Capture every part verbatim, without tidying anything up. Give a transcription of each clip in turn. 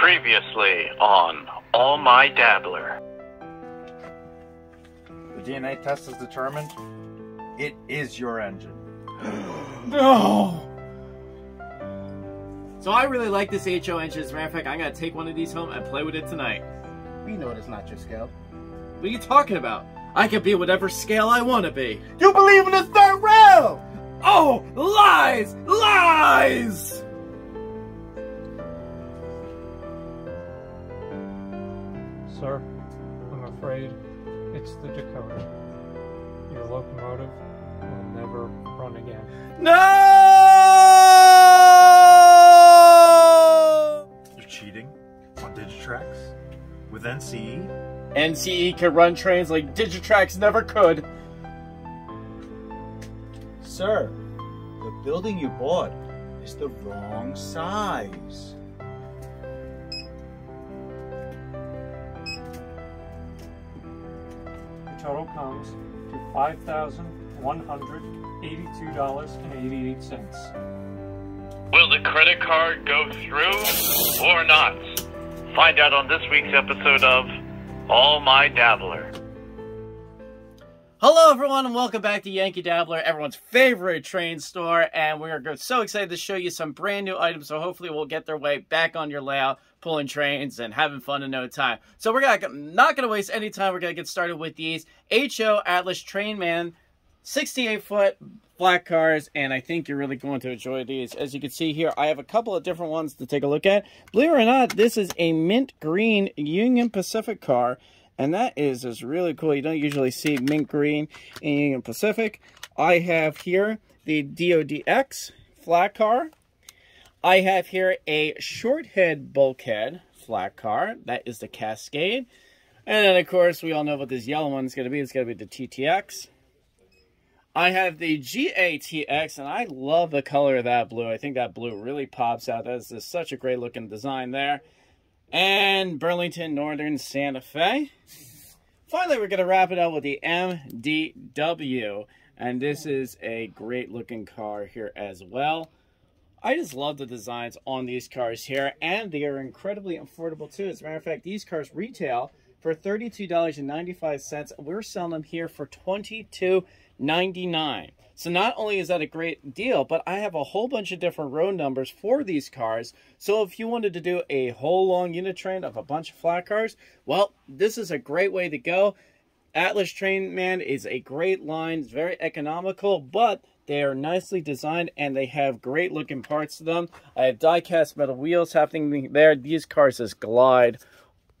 Previously on All My Dabbler. The D N A test has determined it is your engine. No! So I really like this H O engine. As a matter of fact, I'm going to take one of these home and play with it tonight. We know it's not your scale. What are you talking about? I can be whatever scale I want to be. You believe in the third rail! Oh, lies! Lies! Sir, I'm afraid it's the Dakota. Your locomotive will never run again. No! You're cheating on Digitrax with N C E? N C E can run trains like Digitrax never could. Sir, the building you bought is the wrong size. Total comes to five thousand one hundred eighty-two dollars and eighty-eight cents. Will the credit card go through or not? Find out on this week's episode of All My Dabbler. Hello everyone and welcome back to Yankee Dabbler, everyone's favorite train store, and we are so excited to show you some brand new items, so hopefully we'll get their way back on your layout, pulling trains and having fun in no time. So we're gonna, not going to waste any time, we're going to get started with these H O Atlas Trainman sixty-eight foot black cars, and I think you're really going to enjoy these. As you can see here, I have a couple of different ones to take a look at. Believe it or not, this is a mint green Union Pacific car. And that is just really cool. You don't usually see mint green in Union Pacific. I have here the D O D X flat car. I have here a short head bulkhead flat car. That is the Cascade. And then, of course, we all know what this yellow one is going to be. It's going to be the T T X. I have the G A T X, and I love the color of that blue. I think that blue really pops out. That is just such a great looking design there. And Burlington Northern Santa Fe. Finally, we're going to wrap it up with the M D W. And this is a great looking car here as well. I just love the designs on these cars here, and they are incredibly affordable too. As a matter of fact, these cars retail for thirty-two ninety-five. We're selling them here for twenty-two ninety-nine. So not only is that a great deal, but I have a whole bunch of different row numbers for these cars. So if you wanted to do a whole long unit train of a bunch of flat cars, well, this is a great way to go. Atlas Trainman is a great line. It's very economical, but they are nicely designed and they have great looking parts to them. I have die-cast metal wheels happening there. These cars just glide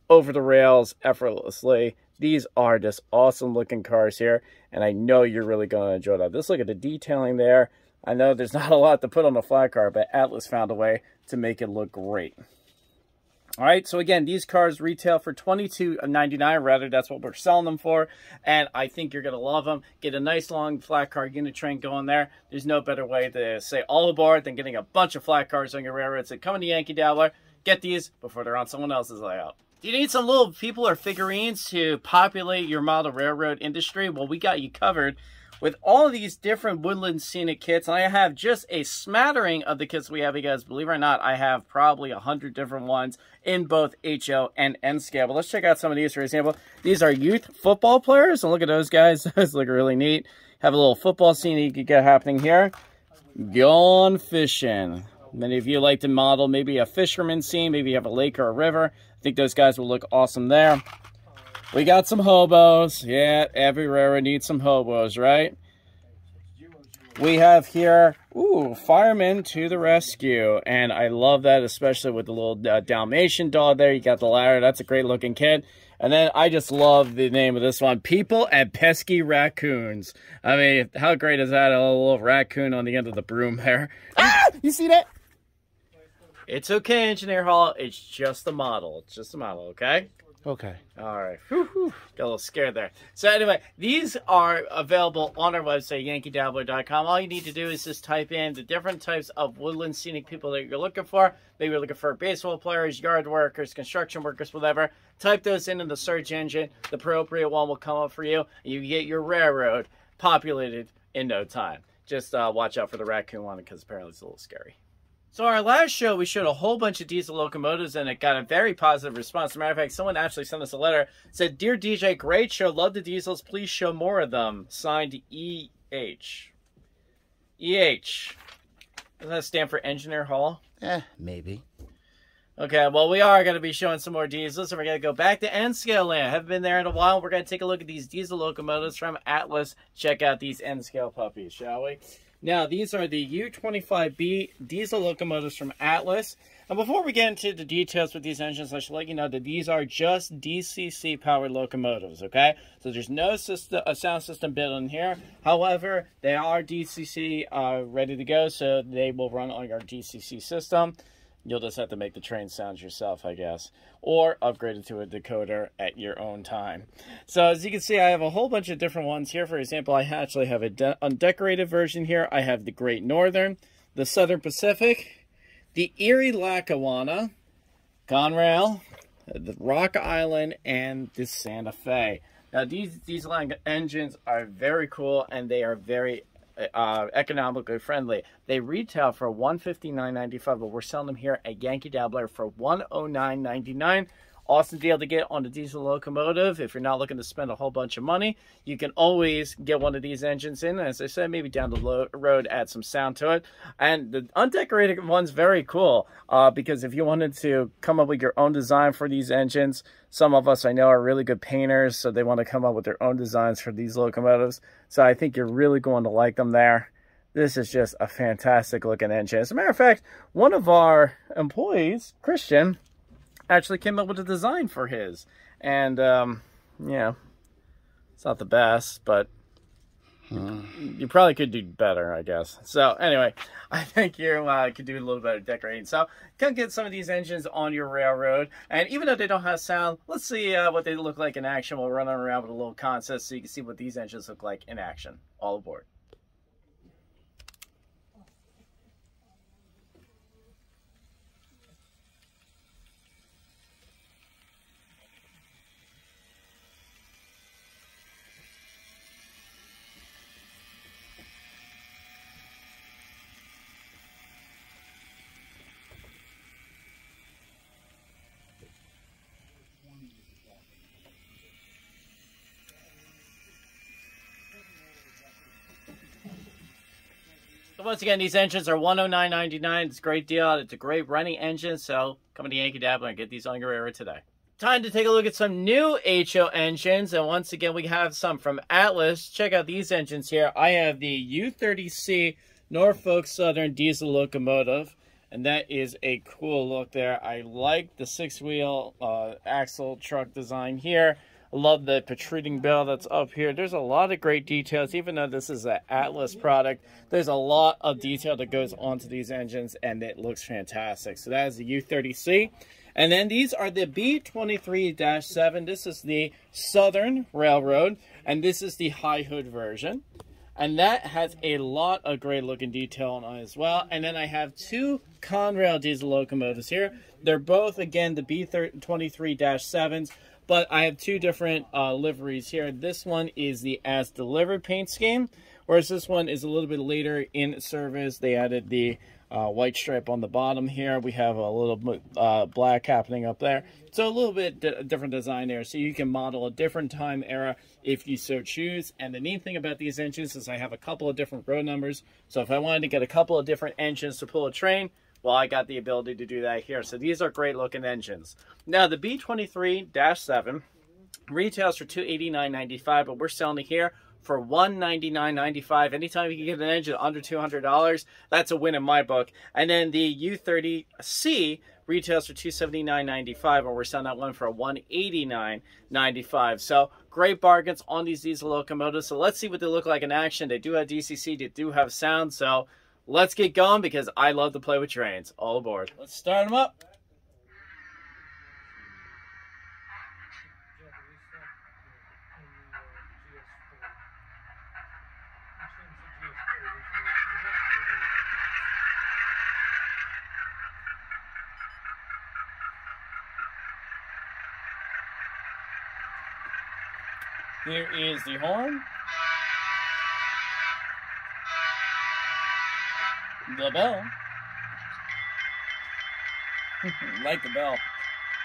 over the rails effortlessly. These are just awesome looking cars here, and I know you're really going to enjoy that. Just look at the detailing there. I know there's not a lot to put on a flat car, but Atlas found a way to make it look great. All right, so again, these cars retail for twenty-two ninety-nine, rather, that's what we're selling them for, and I think you're going to love them. Get a nice long flat car unit train going there. There's no better way to say all aboard than getting a bunch of flat cars on your railroads. So come to Yankee Dabbler, get these before they're on someone else's layout. Do you need some little people or figurines to populate your model railroad industry? Well, we got you covered with all of these different Woodland Scenic kits. And I have just a smattering of the kits we have, because believe it or not, I have probably a hundred different ones in both H O and N-Scale. But let's check out some of these, for example. These are youth football players. And look at those guys. Those look really neat. Have a little football scene you could get happening here. Gone fishing. Many of you like to model maybe a fisherman scene, maybe you have a lake or a river. I think those guys will look awesome there. We got some hobos. Yeah, every railroad needs some hobos, right? We have here, ooh, firemen to the rescue. And I love that, especially with the little uh, Dalmatian dog there. You got the ladder. That's a great looking kid. And then I just love the name of this one, People and Pesky Raccoons. I mean, how great is that? A little raccoon on the end of the broom there. Ah! You see that? It's okay, Engineer Hall. It's just a model. It's just a model, okay? Okay. All right. Whew, whew. Got a little scared there. So anyway, these are available on our website, yankee dabbler dot com. All you need to do is just type in the different types of Woodland Scenic people that you're looking for. Maybe you're looking for baseball players, yard workers, construction workers, whatever. Type those into the search engine. The appropriate one will come up for you. And you get your railroad populated in no time. Just uh, watch out for the raccoon one, because apparently it's a little scary. So our last show, we showed a whole bunch of diesel locomotives, and it got a very positive response. As a matter of fact, someone actually sent us a letter. It said, "Dear D J, great show. Love the diesels. Please show more of them." Signed, E H. E H. Doesn't that stand for Engineer Hall? Eh, maybe. Okay, well, we are going to be showing some more diesels, and we're going to go back to N-Scale land. Haven't been there in a while. We're going to take a look at these diesel locomotives from Atlas. Check out these N-Scale puppies, shall we? Now, these are the U twenty-five B diesel locomotives from Atlas. And before we get into the details with these engines, I should let you know that these are just D C C-powered locomotives, okay? So there's no system, a sound system built in here. However, they are D C C uh, ready to go, so they will run on your D C C system. You'll just have to make the train sounds yourself, I guess, or upgrade it to a decoder at your own time. So as you can see, I have a whole bunch of different ones here. For example, I actually have a de undecorated version here. I have the Great Northern, the Southern Pacific, the Erie Lackawanna, Conrail, the Rock Island, and the Santa Fe. Now, these diesel engines are very cool, and they are very Uh, economically friendly. They retail for one fifty-nine ninety-five, but we're selling them here at Yankee Dabbler for one oh nine ninety-nine. Awesome deal to get on a diesel locomotive. If you're not looking to spend a whole bunch of money, you can always get one of these engines in. As I said, maybe down the road, add some sound to it. And the undecorated one's very cool uh, because if you wanted to come up with your own design for these engines, some of us I know are really good painters, so they want to come up with their own designs for these locomotives. So I think you're really going to like them there. This is just a fantastic looking engine. As a matter of fact, one of our employees, Christian, actually came up with a design for his. And, um, yeah, it's not the best, but hmm. you probably could do better, I guess. So, anyway, I think you uh, could do a little better decorating. So, come get some of these engines on your railroad. And even though they don't have sound, let's see uh, what they look like in action. We'll run around with a little contest so you can see what these engines look like in action. All aboard. So once again, these engines are one oh nine ninety-nine. It's a great deal. It's a great running engine, so come to Yankee Dabbler and get these on your air today. Time to take a look at some new H O engines, and once again, we have some from Atlas. Check out these engines here. I have the U thirty C Norfolk Southern diesel locomotive, and that is a cool look there. I like the six-wheel uh, axle truck design here. I love the protruding bell that's up here. There's a lot of great details. Even though this is an Atlas product, there's a lot of detail that goes onto these engines, and it looks fantastic. So that is the U thirty C. And then these are the B twenty-three dash seven. This is the Southern Railroad, and this is the high hood version. And that has a lot of great looking detail on it as well. And then I have two Conrail diesel locomotives here. They're both, again, the B twenty-three dash sevens. But I have two different uh, liveries here. This one is the as delivered paint scheme, whereas this one is a little bit later in service. They added the uh, white stripe on the bottom here. We have a little bit uh, black happening up there. So a little bit d different design there. So you can model a different time era if you so choose. And the neat thing about these engines is I have a couple of different row numbers. So if I wanted to get a couple of different engines to pull a train, well, I got the ability to do that here. So these are great looking engines. Now the B twenty-three dash seven retails for two eighty-nine ninety-five, but we're selling it here for one ninety-nine ninety-five. Anytime you can get an engine under two hundred dollars, that's a win in my book. And then the U thirty C retails for two seventy-nine ninety-five, and we're selling that one for one eighty-nine ninety-five. So great bargains on these diesel locomotives. So let's see what they look like in action. They do have D C C, they do have sound, so let's get going because I love to play with trains. All aboard. Let's start them up. Here is the horn. The bell. Like the bell.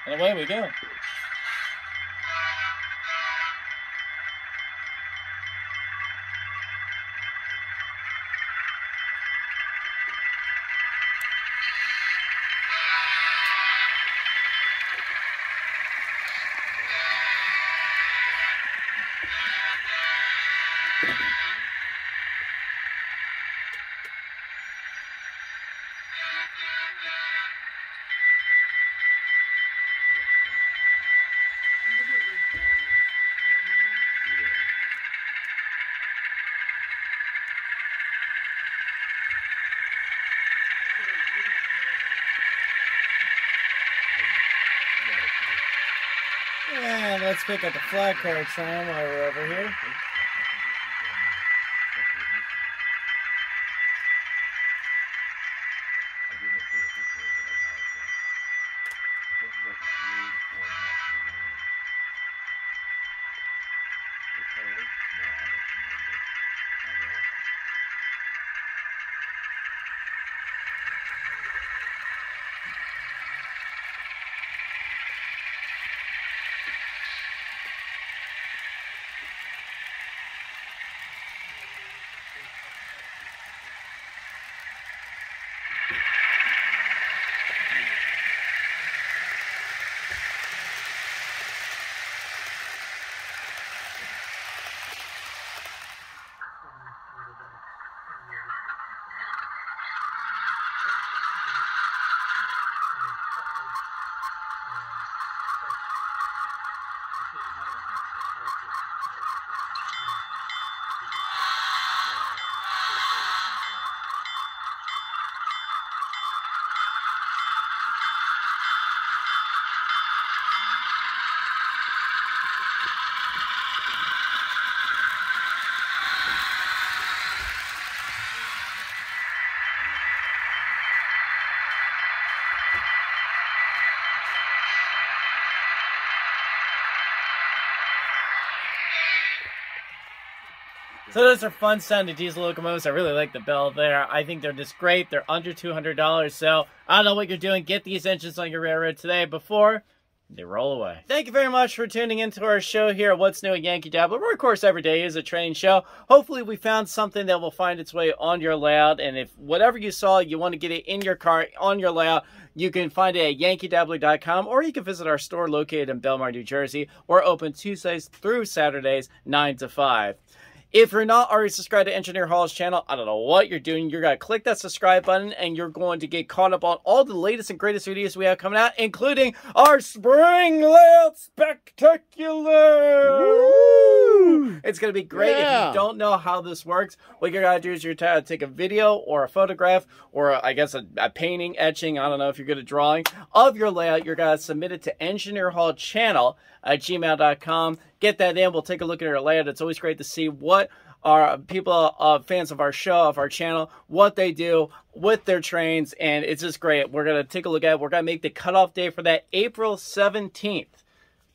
And away we go. Let's pick up the flag car sign while we're over here. So those are fun sounding diesel locomotives. I really like the bell there. I think they're just great. They're under two hundred dollars. So I don't know what you're doing. Get these engines on your railroad today before they roll away. Thank you very much for tuning into our show here at What's New at Yankee Dabbler, where, of course, every day is a train show. Hopefully we found something that will find its way on your layout. And if whatever you saw, you want to get it in your car, on your layout, you can find it at yankee dabbler dot com, or you can visit our store located in Belmar, New Jersey. We're open Tuesdays through Saturdays, nine to five. If you're not already subscribed to Engineer Hall's channel, I don't know what you're doing. You're going to click that subscribe button, and you're going to get caught up on all the latest and greatest videos we have coming out, including our Spring Layout Spectacular! Woo! It's going to be great. Yeah. If you don't know how this works, what you're going to do is you're going to take a video or a photograph or, a, I guess, a, a painting, etching, I don't know if you're good at drawing, of your layout. You're going to submit it to Engineer Hall channel at gmail dot com. Get that in. We'll take a look at our layout. It's always great to see what our people, uh, fans of our show, of our channel, what they do with their trains. And it's just great. We're going to take a look at it. We're going to make the cutoff day for that April seventeenth,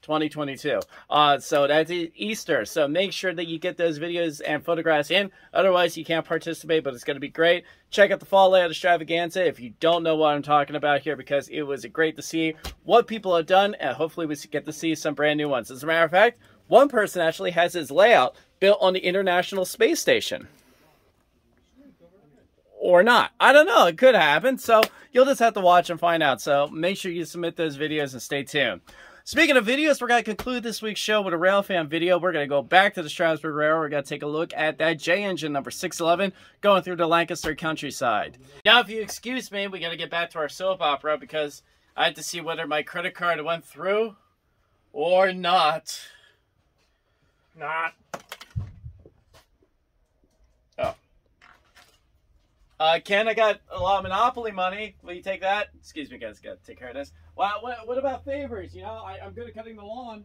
twenty twenty-two. Uh, so that's Easter. So make sure that you get those videos and photographs in. Otherwise, you can't participate, but it's going to be great. Check out the Fall Layout Extravaganza if you don't know what I'm talking about here, because it was great to see what people have done. And hopefully we get to see some brand new ones. As a matter of fact, one person actually has his layout built on the International Space Station. Or not. I don't know. It could happen. So you'll just have to watch and find out. So make sure you submit those videos and stay tuned. Speaking of videos, we're going to conclude this week's show with a rail fan video. We're going to go back to the Strasburg Railroad. We're going to take a look at that J-engine number six eleven going through the Lancaster countryside. Now, if you excuse me, we got to get back to our soap opera because I had to see whether my credit card went through or not. Not. Oh. Uh, Ken, I got a lot of Monopoly money. Will you take that? Excuse me, guys. Got to take care of this. Well, what, what about favors? You know, I, I'm good at cutting the lawn.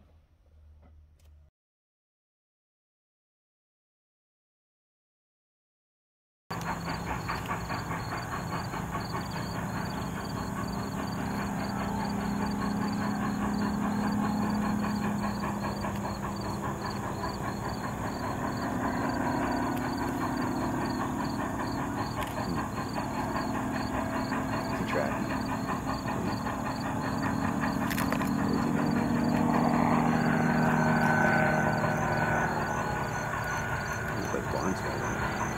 N-Scale.